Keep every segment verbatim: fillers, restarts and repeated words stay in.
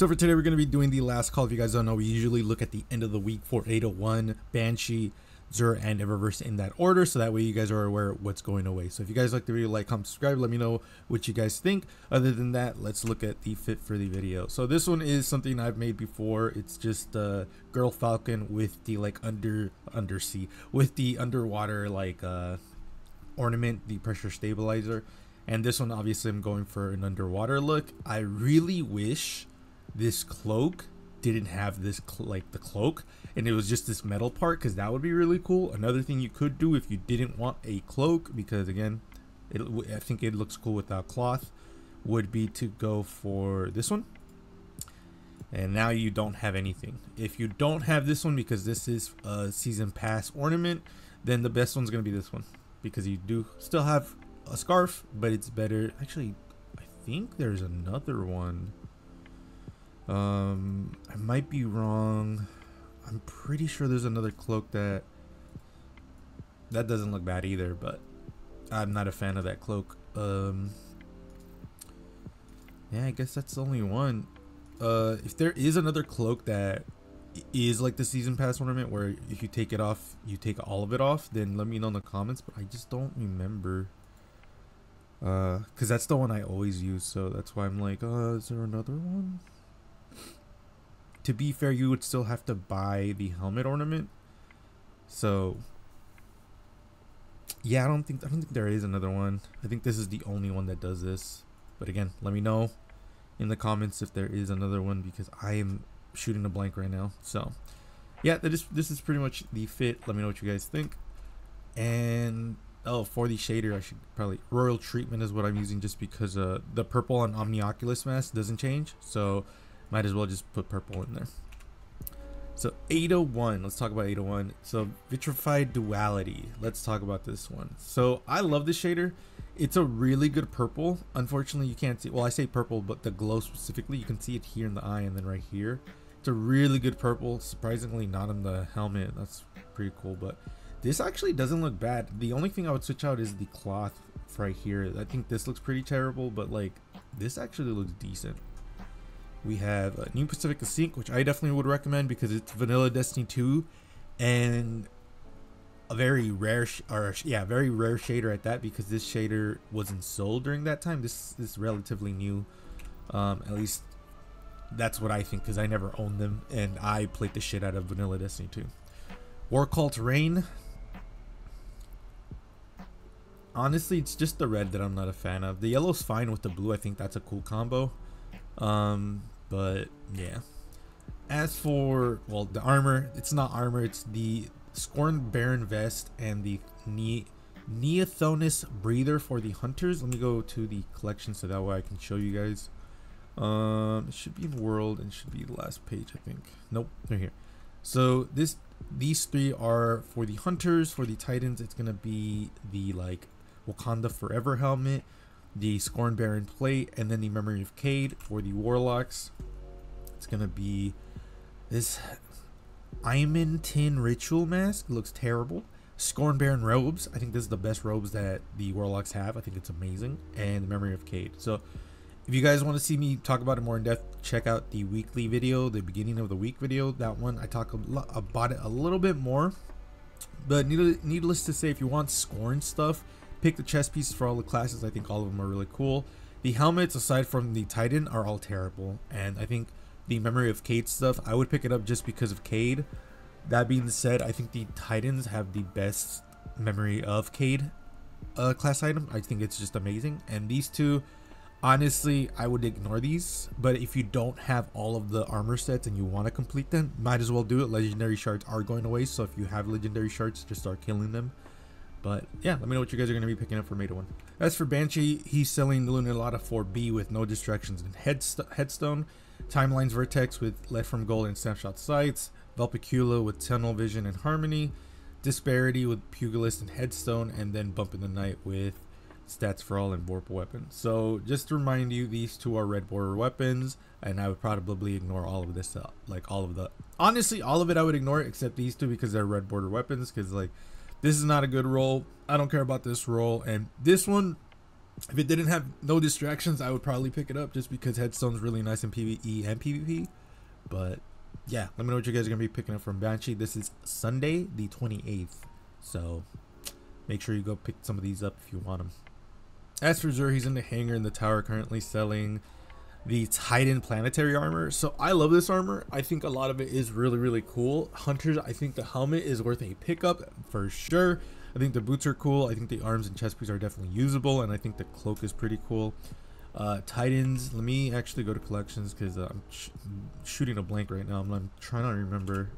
So for today, we're going to be doing the last call. If you guys don't know, we usually look at the end of the week for Ada one, Banshee, Xur, and Eververse in that order, so that way you guys are aware of what's going away. So if you guys like the video, like, comment, subscribe, let me know what you guys think. Other than that, let's look at the fit for the video. So this one is something I've made before. It's just uh Girl Falcon with the like under undersea with the underwater like uh ornament, the pressure stabilizer. And this one, obviously, I'm going for an underwater look. I really wish this cloak didn't have this like the cloak and it was just this metal part, because that would be really cool. Another thing you could do if you didn't want a cloak, because again it, I think it looks cool without cloth, would be to go for this one. And now you don't have anything. If you don't have this one, because this is a season pass ornament, then the best one's gonna be this one, because you do still have a scarf, but it's better. Actually, I think there's another one. Um, I might be wrong. I'm pretty sure there's another cloak that that doesn't look bad either, but I'm not a fan of that cloak. Um, yeah, I guess that's the only one. Uh, if there is another cloak that is like the season pass ornament, where if you take it off, you take all of it off, then let me know in the comments. But I just don't remember. Uh, cause that's the one I always use, so that's why I'm like, uh, is there another one? To be fair, you would still have to buy the helmet ornament. So yeah, I don't think I don't think there is another one. I think this is the only one that does this. But again, let me know in the comments if there is another one, because I am shooting a blank right now. So yeah, that is this is pretty much the fit. Let me know what you guys think. And oh, for the shader, I should probably Royal Treatment is what I'm using, just because uh the purple on Omni Oculus mask doesn't change. So might as well just put purple in there. So Ada one, let's talk about Ada one. So Vitrified Duality, let's talk about this one. So I love this shader. It's a really good purple. Unfortunately, you can't see, well, I say purple, but the glow specifically, you can see it here in the eye and then right here. It's a really good purple, surprisingly not on the helmet. That's pretty cool, but this actually doesn't look bad. The only thing I would switch out is the cloth right here. I think this looks pretty terrible, but like this actually looks decent. We have uh, New Pacific Async, which I definitely would recommend, because it's vanilla Destiny two and a very rare sh or yeah very rare shader at that, because this shader wasn't sold during that time. This, this is relatively new, um, at least that's what I think, because I never owned them and I played the shit out of vanilla Destiny two. War Cult Rain, honestly, it's just the red that I'm not a fan of. The yellow's fine with the blue. I think that's a cool combo. Um, but yeah, as for, well, the armor, it's not armor, it's the Scorn Baron vest and the ne neathonus breather for the hunters. Let me go to the collection so that way I can show you guys. Um, it should be in world and should be the last page, I think. Nope, they're here. So this, these three are for the hunters. For the titans, it's gonna be the like Wakanda Forever helmet, the Scorn Baron plate, and then the Memory of Cayde. For the warlocks, it's gonna be this Iron Tin Ritual Mask. Looks terrible. Scorn Baron robes, I think this is the best robes that the warlocks have. I think it's amazing. And the Memory of Cayde. So if you guys want to see me talk about it more in depth, check out the weekly video, the beginning of the week video. That one I talk about it a little bit more, but needless to say, if you want Scorn stuff, pick the chest pieces for all the classes. I think all of them are really cool. The helmets, aside from the Titan, are all terrible. And I think the Memory of Cayde stuff, I would pick it up just because of Cayde. That being said, I think the Titans have the best Memory of Cayde uh, class item. I think it's just amazing. And these two, honestly, I would ignore these. But if you don't have all of the armor sets and you want to complete them, might as well do it. Legendary shards are going away, so if you have legendary shards, just start killing them. But yeah, let me know what you guys are going to be picking up for Ada one. As for Banshee, he's selling Lunar Lata four B with no distractions and headstone, Timelines Vertex with Left from Gold and Snapshot Sights, Velpecula with Tunnel Vision and Harmony, Disparity with Pugilist and Headstone, and then Bump in the Night with Stats for All and Warp Weapon. So just to remind you, these two are red border weapons, and I would probably ignore all of this, uh, like all of the, honestly, all of it I would ignore except these two, because they're red border weapons, because like, this is not a good roll. I don't care about this roll. And this one, If it didn't have no distractions, I would probably pick it up just because Headstone's really nice in PvE and PvP. But yeah, let me know what you guys are going to be picking up from Banshee. This is Sunday the twenty-eighth, so make sure you go pick some of these up if you want them. As for Xur, he's in the hangar in the tower currently selling the Titan planetary armor. So I love this armor. I think a lot of it is really, really cool. Hunters, I think the helmet is worth a pickup for sure. I think the boots are cool. I think the arms and chest piece are definitely usable, and I think the cloak is pretty cool. Uh, Titans, let me actually go to collections because uh, I'm sh shooting a blank right now. I'm, I'm trying to remember.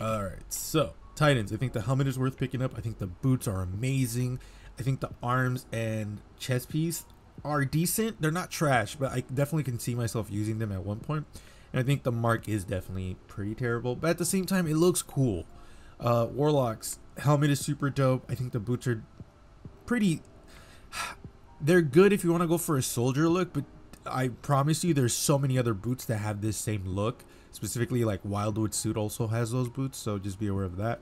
Alright, so Titans, I think the helmet is worth picking up. I think the boots are amazing. I think the arms and chest piece are decent. They're not trash, but I definitely can see myself using them at one point. And I think the mark is definitely pretty terrible, but at the same time, it looks cool. Uh, Warlocks, helmet is super dope. I think the boots are pretty... They're good if you want to go for a soldier look, but I promise you there's so many other boots that have this same look. Specifically, like Wildwood Suit also has those boots, so just be aware of that.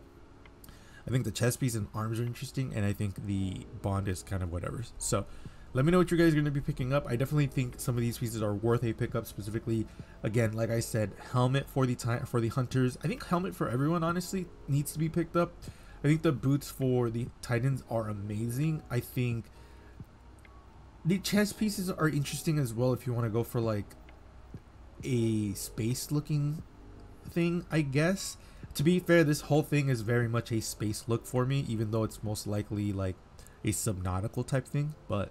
I think the chest piece and arms are interesting, and I think the bond is kind of whatever. So let me know what you guys are going to be picking up. I definitely think some of these pieces are worth a pickup. Specifically, again, like I said, helmet for the time for the hunters. I think helmet for everyone honestly needs to be picked up. I think the boots for the Titans are amazing. I think the chest pieces are interesting as well if you want to go for like a space looking thing, I guess. To be fair, this whole thing is very much a space look for me, even though it's most likely like a subnautical type thing. But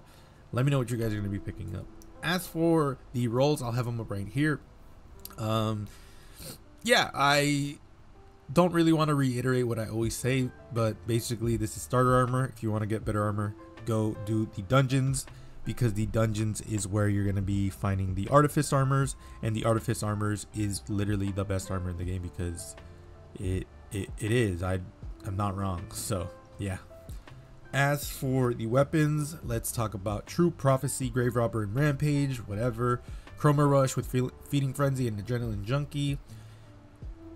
let me know what you guys are going to be picking up. As for the rolls, I'll have them up right here. Um, yeah, I don't really want to reiterate what I always say, but basically this is starter armor. If you want to get better armor, go do the dungeons, because the dungeons is where you're going to be finding the artifice armors, and the artifice armors is literally the best armor in the game because it it, it is. I, I'm not wrong. So yeah. As for the weapons, let's talk about True Prophecy, Grave Robber and Rampage, whatever. Chroma Rush with Fe Feeding Frenzy and Adrenaline Junkie.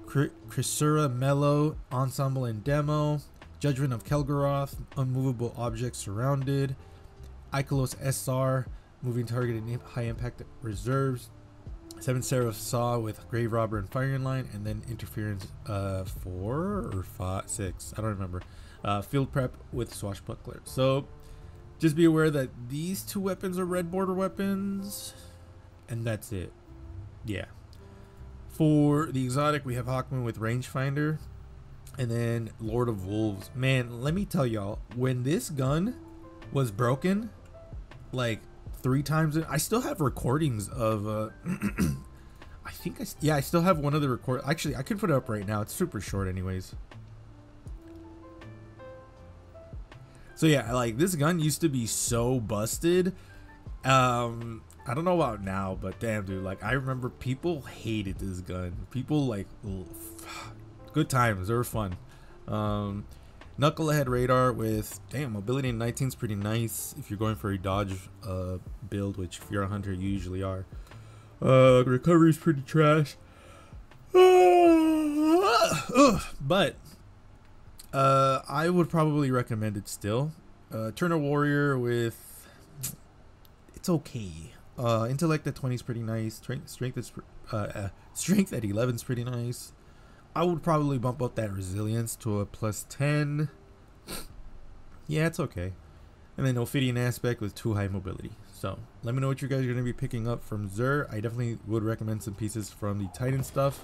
Crisura, Mellow, Ensemble and Demo. Judgment of Kelgaroth, Unmovable Object Surrounded. Ikelos S R, Moving Target and High Impact Reserves. Seven Seraph Saw with Grave Robber and Firing Line, and then Interference uh, four or five, six, I don't remember. Uh, field Prep with Swashbuckler. So just be aware that these two weapons are red border weapons, and that's it. Yeah. For the exotic, we have Hawkman with Rangefinder, and then Lord of Wolves. Man, let me tell y'all, when this gun was broken, like, three times. I still have recordings of uh I think I yeah I still have one of the record actually I could put it up right now. It's super short anyways. So yeah, like this gun used to be so busted. um I don't know about now, but damn dude, like I remember people hated this gun. People like, good times, they were fun. um Knucklehead Radar with, damn, mobility in nineteen is pretty nice if you're going for a dodge uh, build, which if you're a hunter, you usually are. Uh, recovery is pretty trash. But uh, I would probably recommend it still. Uh, Turner Warrior with, it's okay. Uh, intellect at twenty is pretty nice. Strength, strength, is, uh, uh, strength at eleven is pretty nice. I would probably bump up that resilience to a plus ten. Yeah, it's okay. And then Ophidian Aspect with too high mobility. So let me know what you guys are going to be picking up from Xur. I definitely would recommend some pieces from the Titan stuff.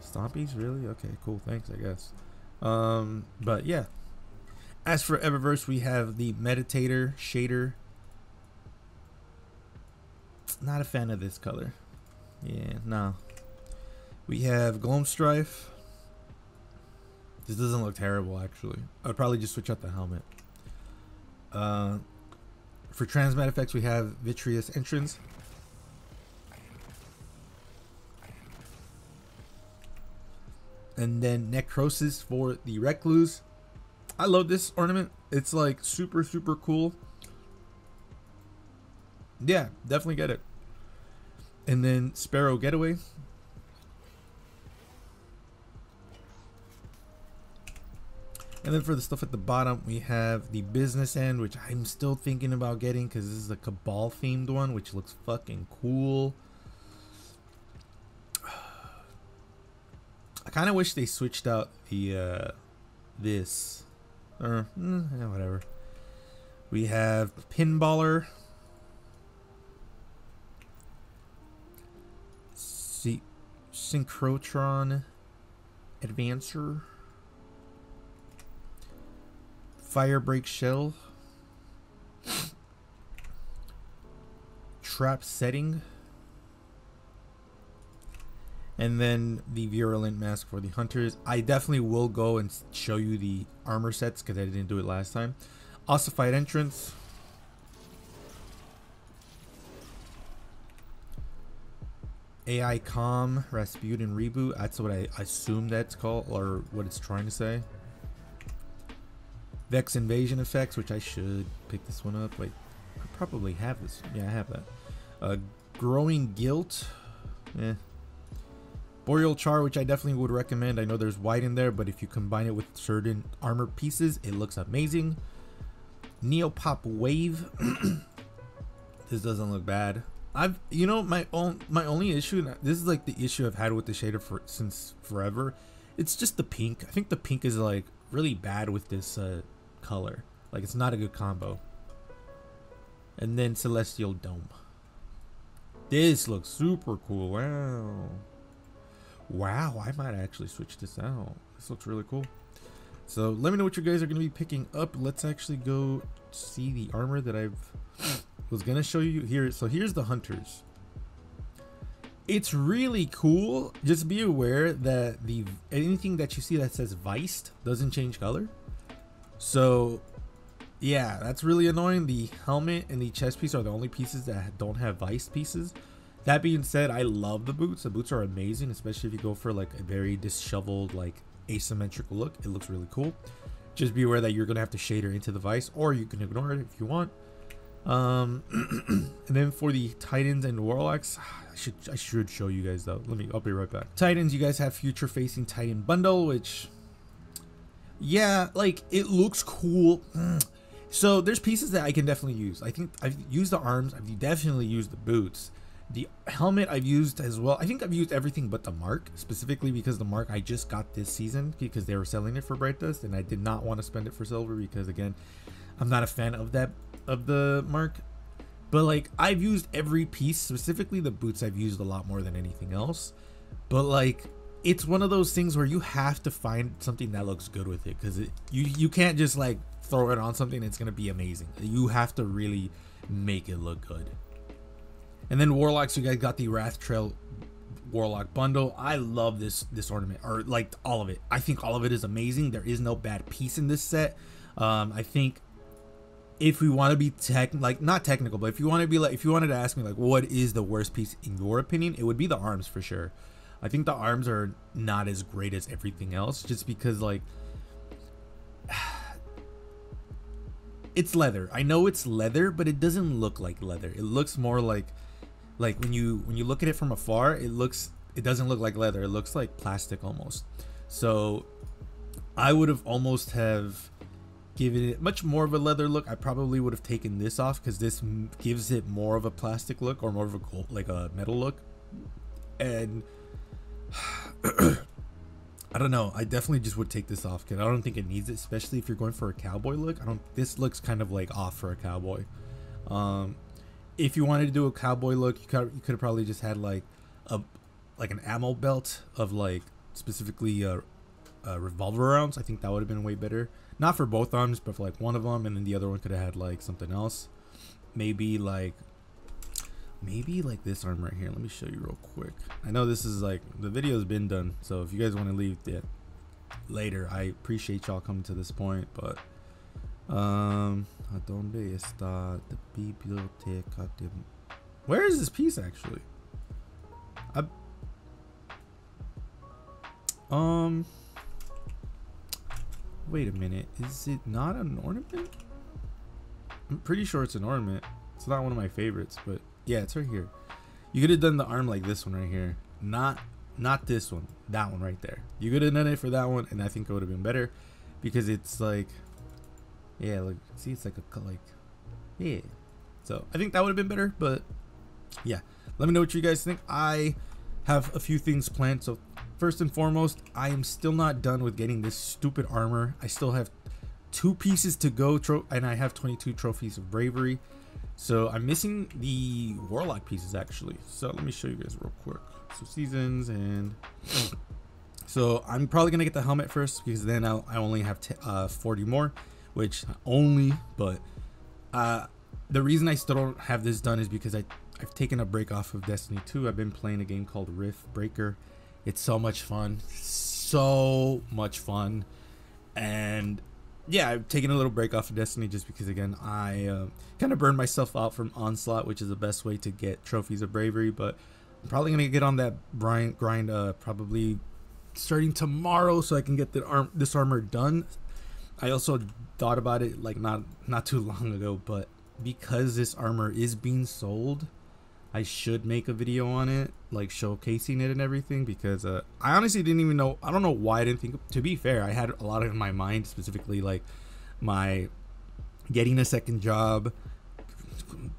Stompies, really? Okay, cool. Thanks, I guess. Um, but yeah. As for Eververse, we have the Meditator, Shader. Not a fan of this color. Yeah, no. We have Gloomstrife. This doesn't look terrible, actually. I'd probably just switch out the helmet. Uh, for Transmat effects, we have Vitreous Entrance. And then Necrosis for the Recluse. I love this ornament. It's like super, super cool. Yeah, definitely get it. And then Sparrow Getaway. And then for the stuff at the bottom, we have the business end, which I'm still thinking about getting because this is a Cabal themed one, which looks fucking cool. I kind of wish they switched out the uh, this or mm, yeah, whatever. We have Pinballer, C Synchrotron Advancer, Firebreak Shell, Trap Setting, and then the Virulent Mask for the Hunters. I definitely will go and show you the armor sets because I didn't do it last time. Ossified Entrance, A I Calm, Rasputin Reboot. That's what I assume that's called or what it's trying to say. Vex Invasion Effects, which I should pick this one up. Wait, I probably have this. Yeah, I have that. Uh, Growing Guilt. Eh. Boreal Char, which I definitely would recommend. I know there's white in there, but if you combine it with certain armor pieces, it looks amazing. Neopop Wave. This doesn't look bad. I've, you know, my own, my only issue, and this is like the issue I've had with the shader for since forever. It's just the pink. I think the pink is like really bad with this uh, color. Like, it's not a good combo. And then Celestial Dome. This looks super cool. Wow. Wow, I might actually switch this out. This looks really cool. So let me know what you guys are going to be picking up. Let's actually go see the armor that I've was going to show you here. So here's the Hunters. It's really cool. Just be aware that the anything that you see that says viced doesn't change color. So yeah, that's really annoying. The helmet and the chest piece are the only pieces that don't have viced pieces. That being said, I love the boots. The boots are amazing, especially if you go for like a very disheveled, like asymmetrical look. It looks really cool. Just be aware that you're gonna have to shader into the vice, or you can ignore it if you want. Um, and then for the Titans and Warlocks, I should I should show you guys though. Let me I'll be right back. Titans, you guys have Future Facing Titan Bundle, which, yeah, like it looks cool. So there's pieces that I can definitely use. I think I've used the arms. I've definitely used the boots. The helmet I've used as well. I think I've used everything but the mark, specifically because the mark I just got this season because they were selling it for Bright Dust, and I did not want to spend it for silver because, again, I'm not a fan of that of the mark. But like, I've used every piece. Specifically the boots I've used a lot more than anything else. But like, it's one of those things where you have to find something that looks good with it, because it you you can't just like throw it on something. It's gonna be amazing. You have to really make it look good. And then Warlocks, you guys got the Wrath Trail Warlock Bundle. I love this this ornament, or like all of it. I think all of it is amazing. There is no bad piece in this set. Um, I think if we want to be tech, like not technical, but if you want to be like, if you wanted to ask me like, what is the worst piece in your opinion? It would be the arms for sure. I think the arms are not as great as everything else, just because like it's leather. I know it's leather, but it doesn't look like leather. It looks more like. Like when you when you look at it from afar, it looks it doesn't look like leather. It looks like plastic almost. So I would have almost have given it much more of a leather look. I probably would have taken this off because this gives it more of a plastic look, or more of a gold, like a metal look. And I don't know. I definitely just would take this off because I don't think it needs it, especially if you're going for a cowboy look. I don't. This looks kind of like off for a cowboy. Um. If you wanted to do a cowboy look, you could you could have probably just had like a like an ammo belt of like specifically uh, uh, revolver rounds. I think that would have been way better. Not for both arms, but for like one of them, and then the other one could have had like something else. Maybe like maybe like this arm right here. Let me show you real quick. I know this is like the video's been done, so if you guys want to leave it later, I appreciate y'all coming to this point, but. Um, where is this piece actually? I, um, wait a minute. Is it not an ornament? I'm pretty sure it's an ornament. It's not one of my favorites, but yeah, it's right here. You could have done the arm like this one right here. Not, not this one. That one right there. You could have done it for that one, and I think it would have been better. because it's like, yeah, like, see, it's like a, like, yeah. So I think that would have been better, but yeah, let me know what you guys think. I have a few things planned. So first and foremost, I am still not done with getting this stupid armor. I still have two pieces to go, tro and I have twenty-two Trophies of Bravery. So I'm missing the Warlock pieces, actually. So let me show you guys real quick. So seasons, and so I'm probably gonna get the helmet first, because then I'll, I only have t uh, forty more, which only, but uh, the reason I still don't have this done is because I, I've taken a break off of Destiny two. I've been playing a game called Rift Breaker. It's so much fun, so much fun. And yeah, I've taken a little break off of Destiny just because, again, I uh, kind of burned myself out from Onslaught, which is the best way to get Trophies of Bravery. But I'm probably gonna get on that grind, grind uh, probably starting tomorrow, so I can get the arm, this armor done. I also thought about it like not not too long ago, but because this armor is being sold, I should make a video on it, like showcasing it and everything, because uh, I honestly didn't even know, I don't know why I didn't think, to be fair, I had a lot in my mind, specifically like my getting a second job,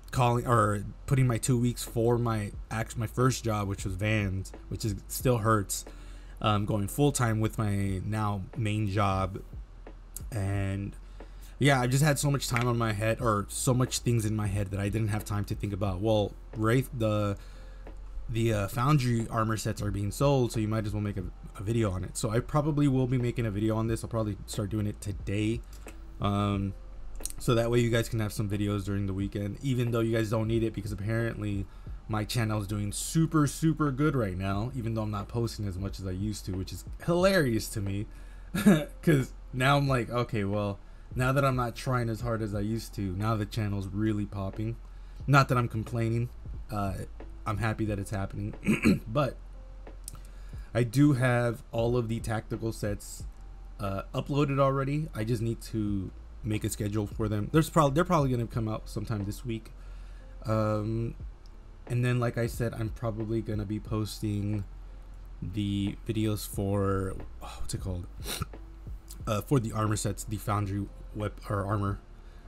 calling or putting my two weeks for my act, my first job, which was Vans, which is still hurts, um, going full time with my now main job. And yeah, I just had so much time on my head, or so much things in my head, that I didn't have time to think about, well, Wraith, the the uh, Foundry armor sets are being sold, so you might as well make a, a video on it. So I probably will be making a video on this. I'll probably start doing it today, um, so that way you guys can have some videos during the weekend, even though you guys don't need it, because apparently my channel is doing super, super good right now, even though I'm not posting as much as I used to, which is hilarious to me, because now I'm like, okay, well, now that I'm not trying as hard as I used to, now the channel's really popping. Not that I'm complaining. Uh, I'm happy that it's happening. But I do have all of the tactical sets uh, uploaded already. I just need to make a schedule for them. There's probably they're probably going to come out sometime this week. Um, and then, like I said, I'm probably going to be posting the videos for, oh, what's it called? uh, for the armor sets, the Foundry web or armor,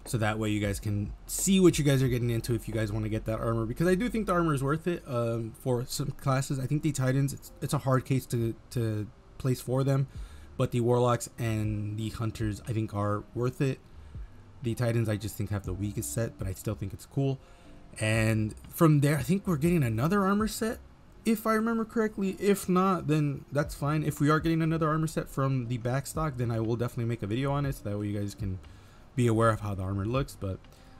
so that way you guys can see what you guys are getting into if you guys want to get that armor, because I do think the armor is worth it. Um, for some classes, I think the Titans, it's, it's a hard case to to place for them, but the Warlocks and the Hunters I think are worth it. The Titans I just think have the weakest set, but I still think it's cool. And from there, I think we're getting another armor set, if I remember correctly. If not, then that's fine. If we are getting another armor set from the back stock, then I will definitely make a video on it, so that way you guys can be aware of how the armor looks. But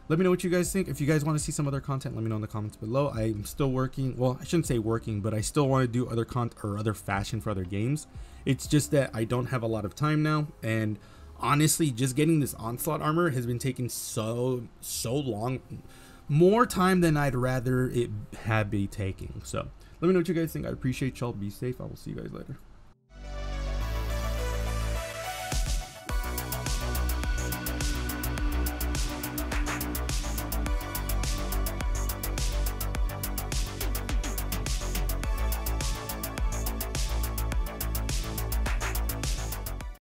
let me know what you guys think. If you guys want to see some other content, let me know in the comments below. I'm still working, well, I shouldn't say working, but I still want to do other content or other fashion for other games. It's just that I don't have a lot of time now, and honestly, just getting this Onslaught armor has been taking so so long, more time than I'd rather it had be taking. So let me know what you guys think. I appreciate y'all. Be safe. I will see you guys later.